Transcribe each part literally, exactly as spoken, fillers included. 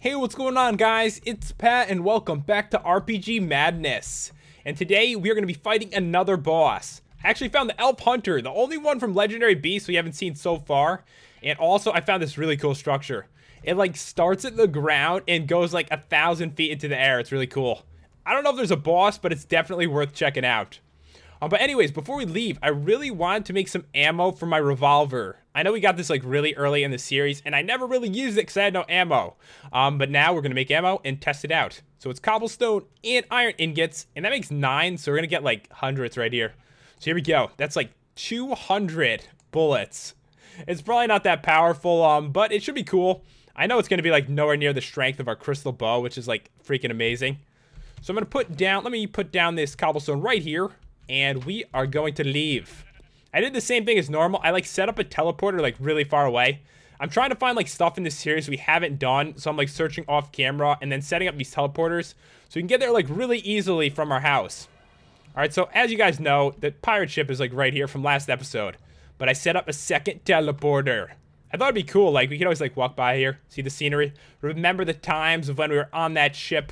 Hey, what's going on, guys? It's Pat and welcome back to R P G Madness. And today we are going to be fighting another boss. I actually found the Elf Hunter, the only one from Legendary Beasts we haven't seen so far. And also I found this really cool structure. It like starts at the ground and goes like a thousand feet into the air. It's really cool. I don't know if there's a boss, but it's definitely worth checking out. Um, but anyways, before we leave, I really wanted to make some ammo for my revolver. I know we got this like really early in the series, and I never really used it because I had no ammo. Um, but now we're going to make ammo and test it out. So it's cobblestone and iron ingots, and that makes nine, so we're going to get like hundreds right here. So here we go. That's like two hundred bullets. It's probably not that powerful, um, but it should be cool. I know it's going to be like nowhere near the strength of our crystal bow, which is like freaking amazing. So I'm going to put down, let me put down this cobblestone right here. And we are going to leave. I did the same thing as normal. I like set up a teleporter like really far away. I'm trying to find like stuff in this series we haven't done. So I'm like searching off camera and then setting up these teleporters so we can get there like really easily from our house. All right, so as you guys know, the pirate ship is like right here from last episode. But I set up a second teleporter. I thought it'd be cool. Like we could always like walk by here, see the scenery. Remember the times of when we were on that ship.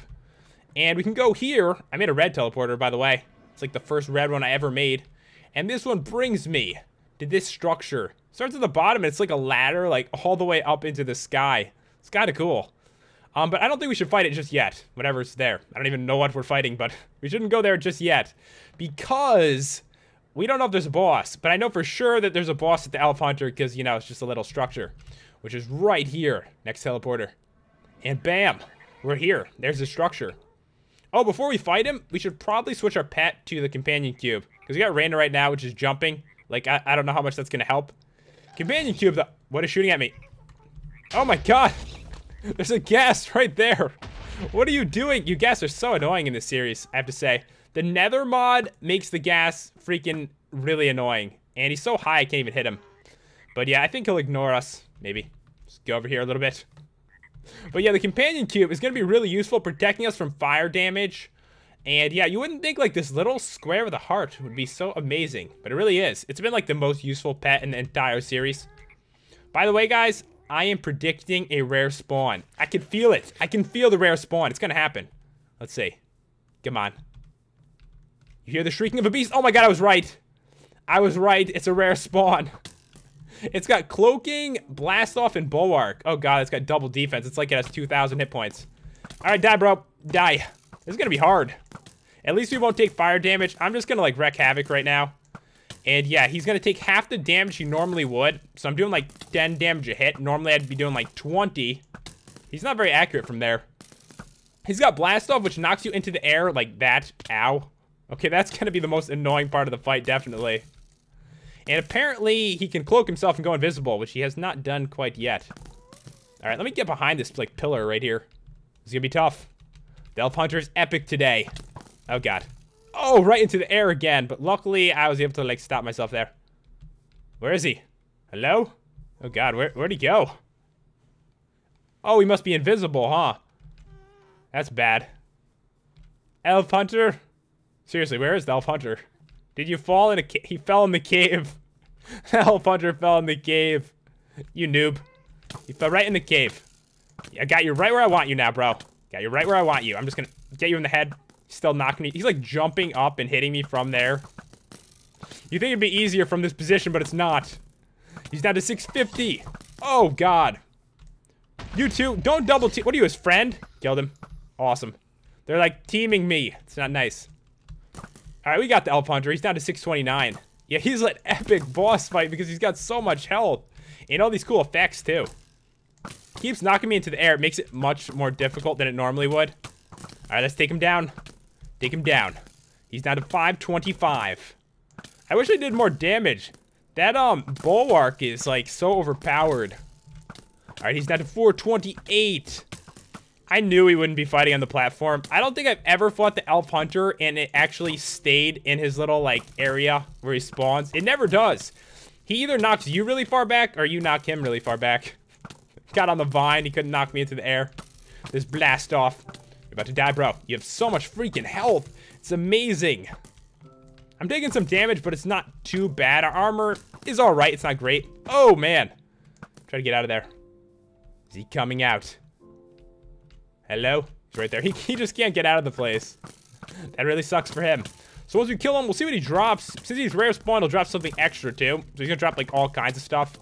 And we can go here. I made a red teleporter, by the way. It's like the first red one I ever made. And this one brings me to this structure. Starts at the bottom and it's like a ladder, like all the way up into the sky. It's kind of cool. Um, but I don't think we should fight it just yet. Whatever's there. I don't even know what we're fighting, but we shouldn't go there just yet. Because we don't know if there's a boss. But I know for sure that there's a boss at the Elf Hunter because, you know, it's just a little structure. Which is right here. Next teleporter. And bam. We're here. There's the structure. Oh, before we fight him, we should probably switch our pet to the companion cube. Because we got Reyna right now, which is jumping. Like, I, I don't know how much that's going to help. Companion cube, though. What is shooting at me? Oh, my God. There's a ghast right there. What are you doing? You ghasts are so annoying in this series, I have to say. The nether mod makes the ghast freaking really annoying. And he's so high, I can't even hit him. But, yeah, I think he'll ignore us. Maybe. Just go over here a little bit. But yeah, the companion cube is going to be really useful protecting us from fire damage. And yeah, you wouldn't think like this little square with a heart would be so amazing, but it really is. It's been like the most useful pet in the entire series. By the way, guys, I am predicting a rare spawn. I can feel it. I can feel the rare spawn. It's going to happen. Let's see. Come on. You hear the shrieking of a beast? Oh my God, I was right. I was right. It's a rare spawn. It's got cloaking, blast off, and bulwark. Oh, God, it's got double defense. It's like it has two thousand hit points. All right, die, bro. Die. This is going to be hard. At least we won't take fire damage. I'm just going to, like, wreck havoc right now. And, yeah, he's going to take half the damage he normally would. So I'm doing, like, ten damage a hit. Normally, I'd be doing, like, twenty. He's not very accurate from there. He's got blast off, which knocks you into the air like that. Ow. Okay, that's going to be the most annoying part of the fight, definitely. And apparently, he can cloak himself and go invisible, which he has not done quite yet. All right, let me get behind this, like, pillar right here. It's going to be tough. The Elf Hunter is epic today. Oh, God. Oh, right into the air again. But luckily, I was able to, like, stop myself there. Where is he? Hello? Oh, God. Where, where'd he go? Oh, he must be invisible, huh? That's bad. Elf Hunter? Seriously, where is the Elf Hunter? Did you fall in a cave? He fell in the cave. The Elf Hunter fell in the cave. You noob. You fell right in the cave. I got you right where I want you now, bro. Got you right where I want you. I'm just going to get you in the head. Still knocking me. He's like jumping up and hitting me from there. You think it'd be easier from this position, but it's not. He's down to six fifty. Oh, God. You two, don't double team. What are you, his friend? Killed him. Awesome. They're like teaming me. It's not nice. All right, we got the Elf Hunter. He's down to six twenty-nine. Yeah, he's an epic boss fight because he's got so much health. And all these cool effects, too. Keeps knocking me into the air. It makes it much more difficult than it normally would. All right, let's take him down. Take him down. He's down to five twenty-five. I wish I did more damage. That um bulwark is, like, so overpowered. All right, he's down to four twenty-eight. I knew he wouldn't be fighting on the platform. I don't think I've ever fought the Elf Hunter and it actually stayed in his little, like, area where he spawns. It never does. He either knocks you really far back or you knock him really far back. Got on the vine. He couldn't knock me into the air. This blast off. You're about to die, bro. You have so much freaking health. It's amazing. I'm taking some damage, but it's not too bad. Our armor is all right. It's not great. Oh, man. Try to get out of there. Is he coming out? Hello? He's right there. He, he just can't get out of the place. That really sucks for him. So once we kill him, we'll see what he drops. Since he's rare spawn, he'll drop something extra too. So he's gonna drop like all kinds of stuff.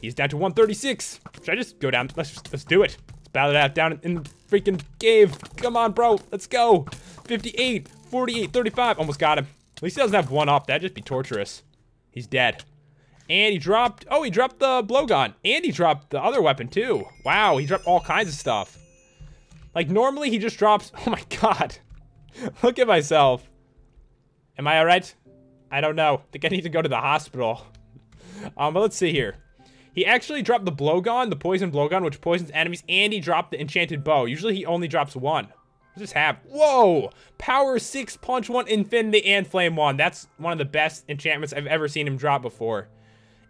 He's down to one thirty-six. Should I just go down? Let's just, let's do it. Let's battle it out down in the freaking cave. Come on, bro. Let's go. fifty-eight, forty-eight, thirty-five. Almost got him. At least he doesn't have one up. That'd just be torturous. He's dead. And he dropped, oh, he dropped the blowgun. And he dropped the other weapon too. Wow, he dropped all kinds of stuff. Like normally he just drops, oh my God. Look at myself. Am I all right? I don't know. I think I need to go to the hospital. Um, but let's see here. He actually dropped the blowgun, the poison blowgun, which poisons enemies, and he dropped the enchanted bow. Usually he only drops one. What just happened? Whoa! Power six, punch one, infinity, and flame one. That's one of the best enchantments I've ever seen him drop before.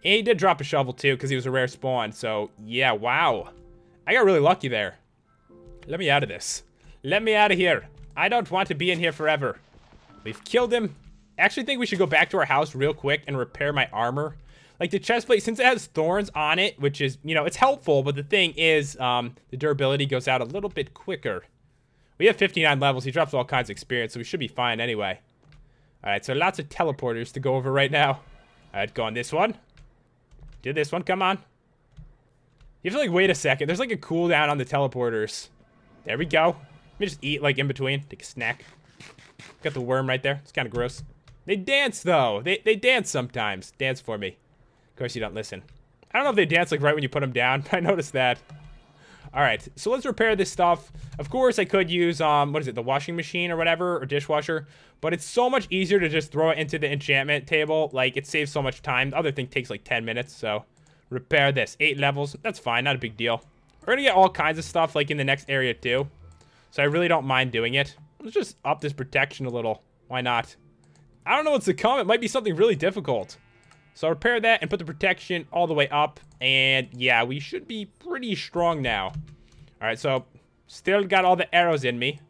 And he did drop a shovel too, because he was a rare spawn. So yeah, wow. I got really lucky there. Let me out of this. Let me out of here. I don't want to be in here forever. We've killed him. I actually think we should go back to our house real quick and repair my armor. Like the chest plate, since it has thorns on it, which is, you know, it's helpful, but the thing is, um, the durability goes out a little bit quicker. We have fifty-nine levels. He drops all kinds of experience, so we should be fine anyway. All right, so lots of teleporters to go over right now. All right, go on this one. Do this one. Come on. You have to, like, wait a second. There's, like, a cooldown on the teleporters. There we go. Let me just eat, like, in between. Take a snack. Got the worm right there. It's kind of gross. They dance, though. They, they dance sometimes. Dance for me. Of course you don't listen. I don't know if they dance like right when you put them down, but I noticed that. All right, so let's repair this stuff. Of course I could use, um, what is it, the washing machine or whatever, or dishwasher, but it's so much easier to just throw it into the enchantment table. Like, it saves so much time. The other thing takes like ten minutes, so repair this. Eight levels, that's fine, not a big deal. We're gonna get all kinds of stuff like in the next area too, so I really don't mind doing it. Let's just up this protection a little. Why not? I don't know what's to come. It might be something really difficult. So repair that and put the protection all the way up. And yeah, we should be pretty strong now. All right, so still got all the arrows in me,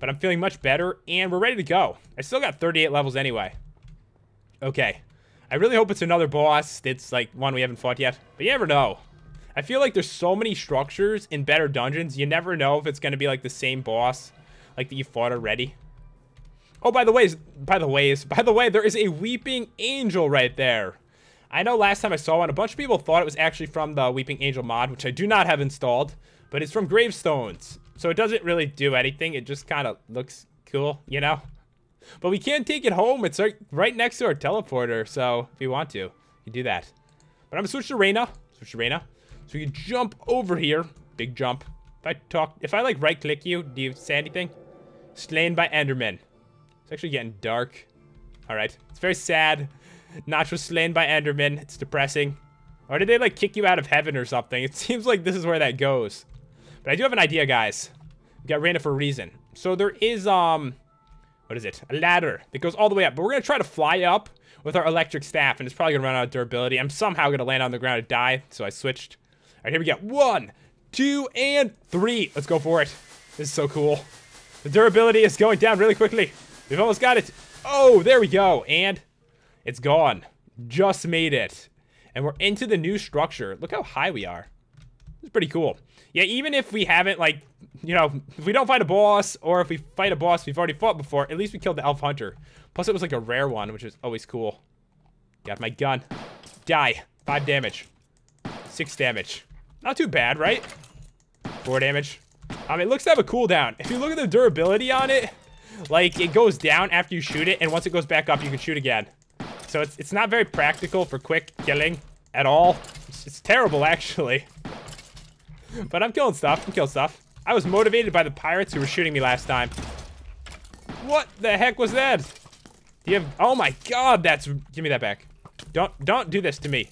but I'm feeling much better and we're ready to go. I still got thirty-eight levels anyway. Okay. I really hope it's another boss. It's like one we haven't fought yet, but you never know. I feel like there's so many structures in Better Dungeons. You never know if it's going to be like the same boss like that you fought already. Oh, by the way, by the way, by the way, there is a weeping angel right there. I know last time I saw one, a bunch of people thought it was actually from the Weeping Angel mod, which I do not have installed, but it's from Gravestones. So it doesn't really do anything. It just kind of looks cool, you know? But we can't take it home. It's right next to our teleporter. So if you want to, you can do that. But I'm going to switch to Reyna. Switch to Reyna. So you jump over here. Big jump. If I talk, if I like right click you, do you say anything? Slain by Enderman. It's actually getting dark. All right, it's very sad. Notch was slain by Enderman. It's depressing. Or did they like kick you out of heaven or something? It seems like this is where that goes. But I do have an idea, guys. We got Reyna for a reason. So there is um, what is it? A ladder that goes all the way up. But we're gonna try to fly up with our electric staff, and it's probably gonna run out of durability. I'm somehow gonna land on the ground and die. So I switched. All right, here we go. One, two, and three. Let's go for it. This is so cool. The durability is going down really quickly. We've almost got it. Oh, there we go. And it's gone. Just made it. And we're into the new structure. Look how high we are. It's pretty cool. Yeah, even if we haven't, like, you know, if we don't fight a boss or if we fight a boss we've already fought before, at least we killed the Elf Hunter. Plus, it was like a rare one, which is always cool. Got my gun. Die. Five damage. Six damage. Not too bad, right? Four damage. I mean, it looks to have a cooldown. If you look at the durability on it, like, it goes down after you shoot it, and once it goes back up, you can shoot again. So it's, it's not very practical for quick killing at all. It's, it's terrible, actually. But I'm killing stuff. I'm killing stuff. I was motivated by the pirates who were shooting me last time. What the heck was that? Do you have... Oh, my God, that's... Give me that back. Don't, don't do this to me.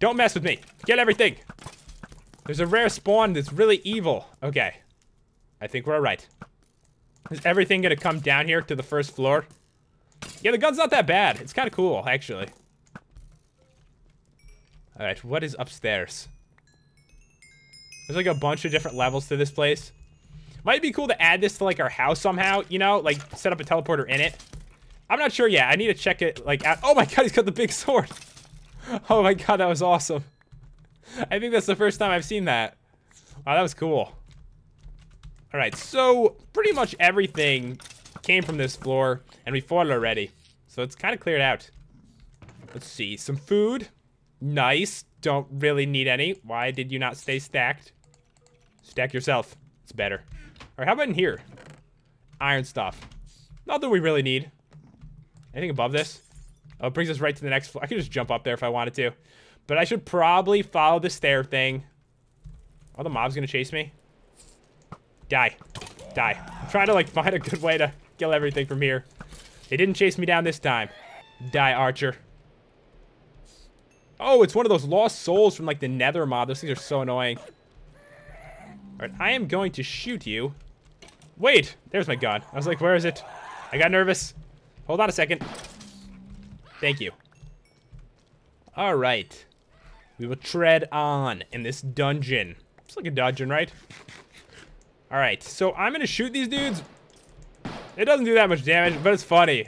Don't mess with me. Get everything. There's a rare spawn that's really evil. Okay. I think we're all right. Is everything going to come down here to the first floor? Yeah, the gun's not that bad. It's kind of cool, actually. All right, what is upstairs? There's like a bunch of different levels to this place. Might be cool to add this to like our house somehow, you know? Like set up a teleporter in it. I'm not sure yet. I need to check it like out. Oh my God, he's got the big sword. Oh my God, that was awesome. I think that's the first time I've seen that. Wow, that was cool. All right, so pretty much everything came from this floor, and we fought it already. So it's kind of cleared out. Let's see, some food. Nice. Don't really need any. Why did you not stay stacked? Stack yourself. It's better. All right, how about in here? Iron stuff. Not that we really need. Anything above this? Oh, it brings us right to the next floor. I could just jump up there if I wanted to. But I should probably follow the stair thing. Are the mobs going to chase me? Die. Die. I'm trying to, like, find a good way to kill everything from here. They didn't chase me down this time. Die, Archer. Oh, it's one of those lost souls from, like, the nether mod. Those things are so annoying. All right, I am going to shoot you. Wait, there's my gun. I was like, where is it? I got nervous. Hold on a second. Thank you. All right. We will tread on in this dungeon. It's like a dungeon, right? All right, so I'm going to shoot these dudes. It doesn't do that much damage, but it's funny.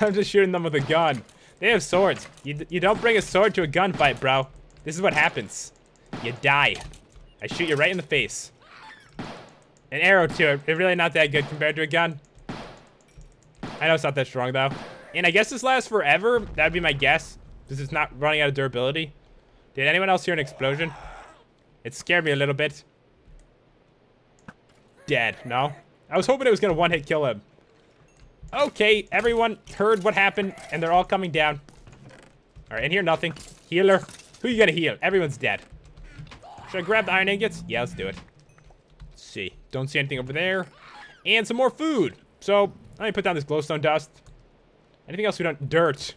I'm just shooting them with a gun. They have swords. You, you don't bring a sword to a gunfight, bro. This is what happens. You die. I shoot you right in the face. An arrow, too. It's really not that good compared to a gun. I know it's not that strong, though. And I guess this lasts forever. That would be my guess, because it's not running out of durability. Did anyone else hear an explosion? It scared me a little bit. Dead. No? I was hoping it was going to one-hit kill him. Okay, everyone heard what happened, and they're all coming down. All right, in here, nothing. Healer. Who you going to heal? Everyone's dead. Should I grab the iron ingots? Yeah, let's do it. Let's see. Don't see anything over there. And some more food. So, let me put down this glowstone dust. Anything else we don't... Dirt.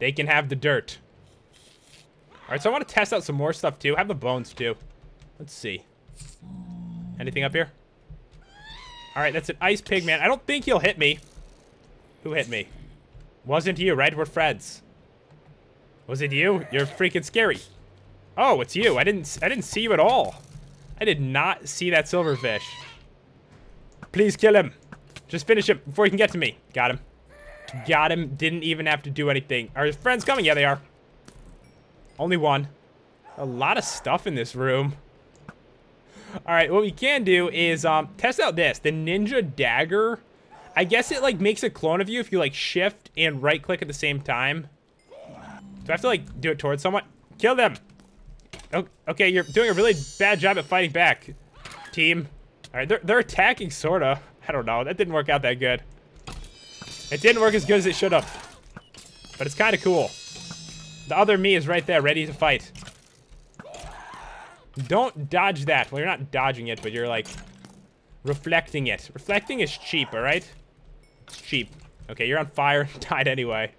They can have the dirt. All right, so I want to test out some more stuff, too. I have the bones, too. Let's see. Anything up here? All right, that's an ice pig, man. I don't think he'll hit me. Who hit me? Wasn't you, right? We're friends. Was it you? You're freaking scary. Oh, it's you. I didn't I didn't see you at all. I did not see that silverfish. Please kill him. Just finish him before he can get to me. Got him. Got him. Didn't even have to do anything. Are his friends coming? Yeah, they are. Only one. A lot of stuff in this room. All right, what we can do is um, test out this. The ninja dagger. I guess it, like, makes a clone of you if you, like, shift and right-click at the same time. Do I have to, like, do it towards someone? Kill them! Okay, you're doing a really bad job at fighting back, team. All right, they're, they're attacking, sort of. I don't know. That didn't work out that good. It didn't work as good as it should have. But it's kind of cool. The other me is right there, ready to fight. Don't dodge that. Well, you're not dodging it, but you're, like, reflecting it. Reflecting is cheap, all right? It's cheap. Okay, you're on fire. Died anyway.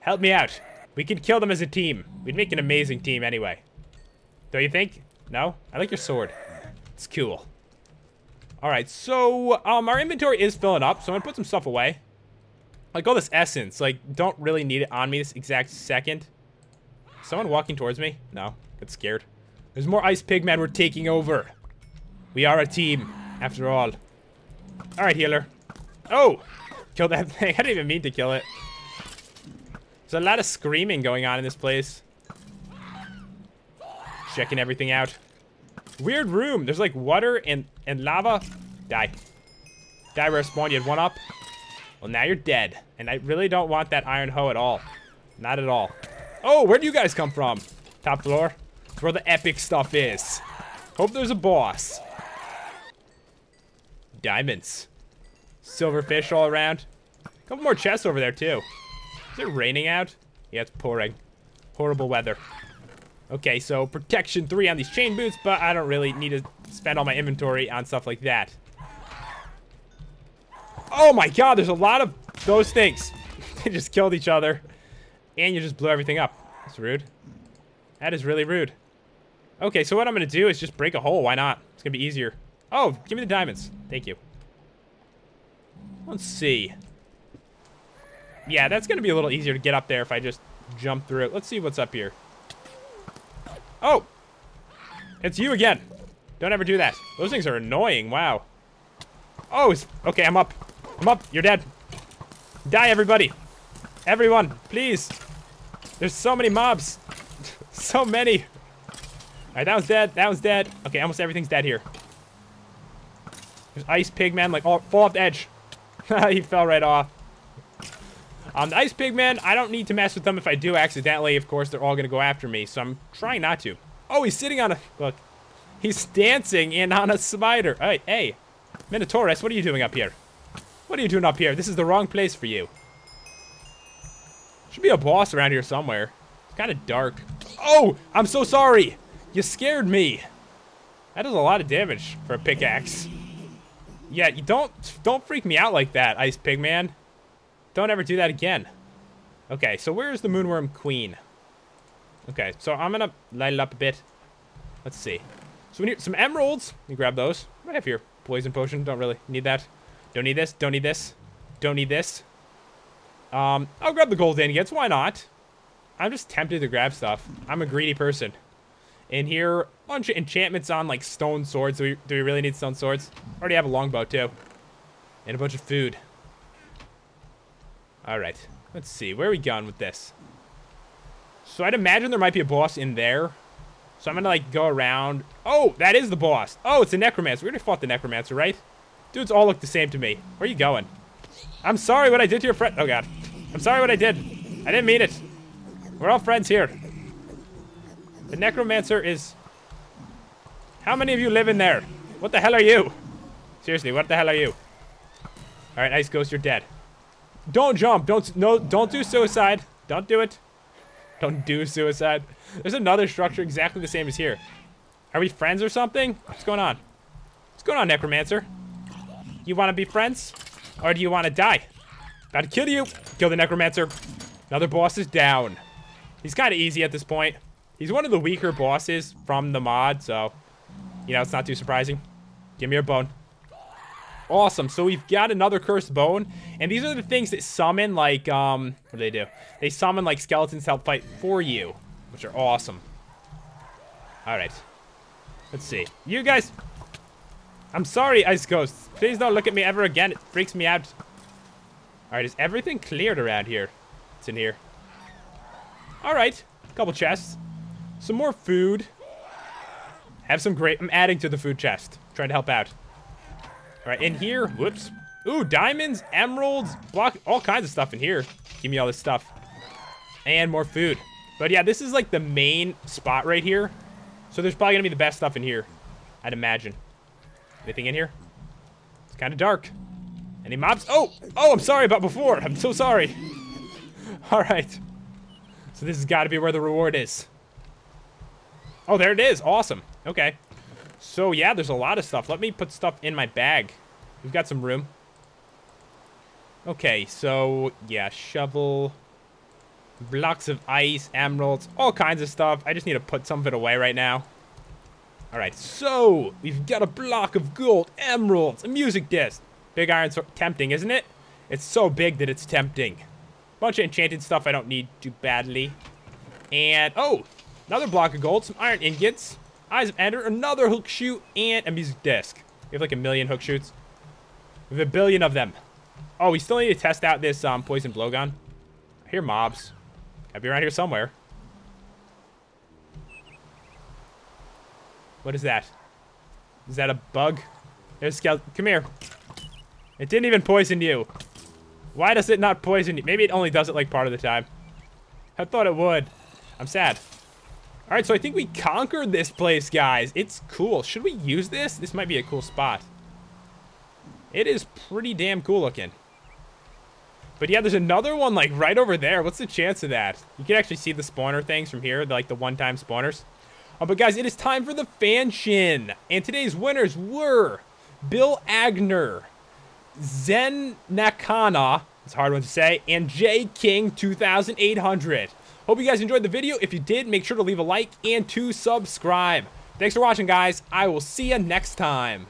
Help me out. We could kill them as a team. We'd make an amazing team anyway. Don't you think? No? I like your sword. It's cool. All right, so um, our inventory is filling up, so I'm going to put some stuff away. Like all this essence. Like, don't really need it on me this exact second. Is someone walking towards me? No. Got scared. There's more ice pigmen. We're taking over. We are a team, after all. All right, healer. Oh! Kill that thing. I didn't even mean to kill it. There's a lot of screaming going on in this place. Checking everything out. Weird room. There's, like, water and, and lava. Die. Die, rare spawn. You had one up. Well, now you're dead. And I really don't want that iron hoe at all. Not at all. Oh, where do you guys come from? Top floor. It's where the epic stuff is. Hope there's a boss. Diamonds. Silverfish all around. A couple more chests over there, too. Is it raining out? Yeah, it's pouring. Horrible weather. Okay, so protection three on these chain boots, but I don't really need to spend all my inventory on stuff like that. Oh my god, there's a lot of those things. They just killed each other. And you just blew everything up. That's rude. That is really rude. Okay, so what I'm going to do is just break a hole. Why not? It's going to be easier. Oh, give me the diamonds. Thank you. Let's see. Yeah, that's going to be a little easier to get up there if I just jump through it. Let's see what's up here. Oh! It's you again. Don't ever do that. Those things are annoying. Wow. Oh, it's, okay, I'm up. I'm up. You're dead. Die, everybody. Everyone, please. There's so many mobs. So many. All right, that one's dead. That one's dead. Okay, almost everything's dead here. There's Ice Pig Man, like, oh, fall off the edge. He fell right off. Um, the Ice Pig Man, I don't need to mess with them. If I do accidentally, of course, they're all going to go after me, so I'm trying not to. Oh, he's sitting on a, look, he's dancing in on a spider. All right, hey, Minotaurus, what are you doing up here? What are you doing up here? This is the wrong place for you. Should be a boss around here somewhere. It's kind of dark. Oh, I'm so sorry. You scared me. That does a lot of damage for a pickaxe. Yeah, you don't don't freak me out like that, Ice Pigman. Don't ever do that again. Okay, so where's the Moonworm Queen? Okay, so I'm gonna light it up a bit. Let's see. So we need some emeralds. You grab those. What do I have here? Poison potion. Don't really need that. Don't need this. Don't need this. Don't need this. Um, I'll grab the gold ingots. Why not? I'm just tempted to grab stuff. I'm a greedy person. In here, a bunch of enchantments on, like, stone swords. Do we, do we really need stone swords? Already have a longbow, too. And a bunch of food. All right. Let's see. Where are we going with this? So I'd imagine there might be a boss in there. So I'm going to, like, go around. Oh, that is the boss. Oh, it's a necromancer. We already fought the necromancer, right? Dudes all look the same to me. Where are you going? I'm sorry what I did to your friend. Oh, God. I'm sorry what I did. I didn't mean it. We're all friends here. The necromancer is... How many of you live in there? What the hell are you? Seriously, what the hell are you? All right, Ice Ghost, you're dead. Don't jump. Don't no. Don't do suicide. Don't do it. Don't do suicide. There's another structure exactly the same as here. Are we friends or something? What's going on? What's going on, necromancer? You want to be friends? Or do you want to die? About to kill you. Kill the necromancer. Another boss is down. He's kind of easy at this point. He's one of the weaker bosses from the mod, so... You know, it's not too surprising. Give me your bone. Awesome. So we've got another cursed bone. And these are the things that summon, like, um... what do they do? They summon, like, skeletons to help fight for you. Which are awesome. Alright. Let's see. You guys... I'm sorry, Ice Ghost. Please don't look at me ever again. It freaks me out. Alright, is everything cleared around here? It's in here. Alright. Couple chests. Some more food. Have some great... I'm adding to the food chest. Trying to help out. All right, in here. Whoops. Ooh, diamonds, emeralds, block... All kinds of stuff in here. Give me all this stuff. And more food. But yeah, this is like the main spot right here. So there's probably going to be the best stuff in here. I'd imagine. Anything in here? It's kind of dark. Any mobs? Oh! Oh, I'm sorry about before. I'm so sorry. All right. So this has got to be where the reward is. Oh, there it is. Awesome. Okay. So, yeah, there's a lot of stuff. Let me put stuff in my bag. We've got some room. Okay, so, yeah, shovel, blocks of ice, emeralds, all kinds of stuff. I just need to put some of it away right now. All right, so we've got a block of gold, emeralds, a music disc. Big Iron's tempting, isn't it? It's so big that it's tempting. Bunch of enchanted stuff I don't need too badly. And, oh... Another block of gold, some iron ingots, Eyes of Ender, another hook chute, and a music disc. We have like a million hook chutes. We have a billion of them. Oh, we still need to test out this um, poison blowgun. I hear mobs. Gotta be around here somewhere. What is that? Is that a bug? There's a skeleton. Come here. It didn't even poison you. Why does it not poison you? Maybe it only does it like part of the time. I thought it would. I'm sad. All right, so I think we conquered this place, guys. It's cool. Should we use this? This might be a cool spot. It is pretty damn cool looking. But yeah, there's another one like right over there. What's the chance of that? You can actually see the spawner things from here, like the one-time spawners. Oh, but guys, it is time for the fanshin. And today's winners were Bill Agner, Zen Nakana, it's a hard one to say, and J King two thousand eight hundred. Hope you guys enjoyed the video. If you did, make sure to leave a like and to subscribe. Thanks for watching, guys. I will see you next time.